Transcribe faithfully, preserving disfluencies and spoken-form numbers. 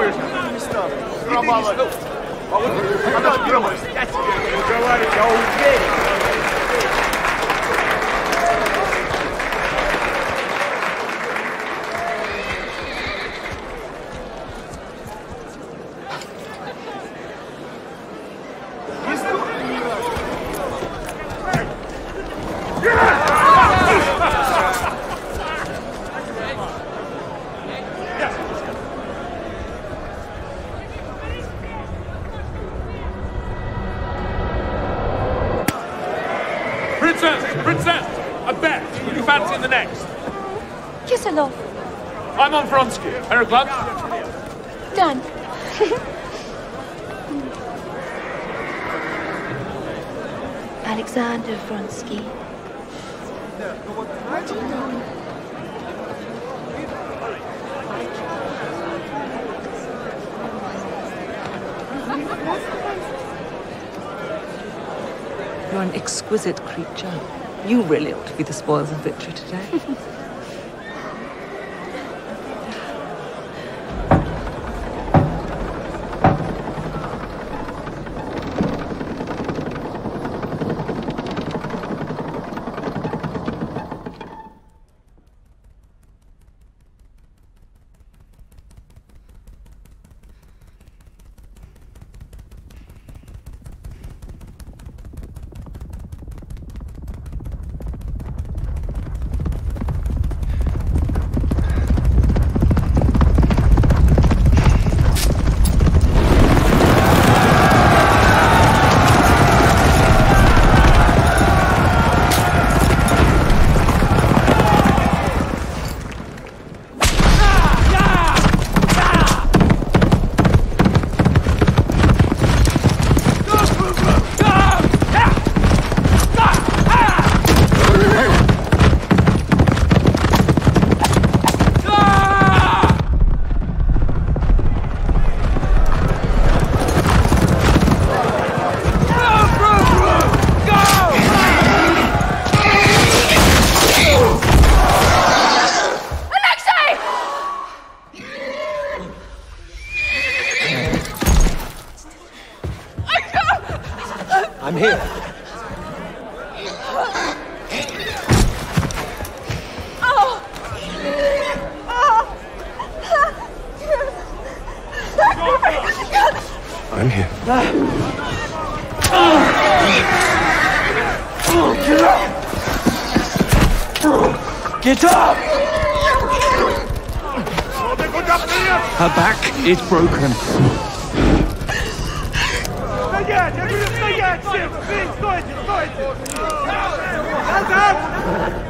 Думаешь, что сломала? А вот она первая. Я тебе не говорю, я уверен. I'm on Vronsky. Pair of gloves? Done. Alexander Vronsky. You're an exquisite creature. You really ought to be the spoils of victory today. It's broken. Стоять! Стойте! Стойте! Назад!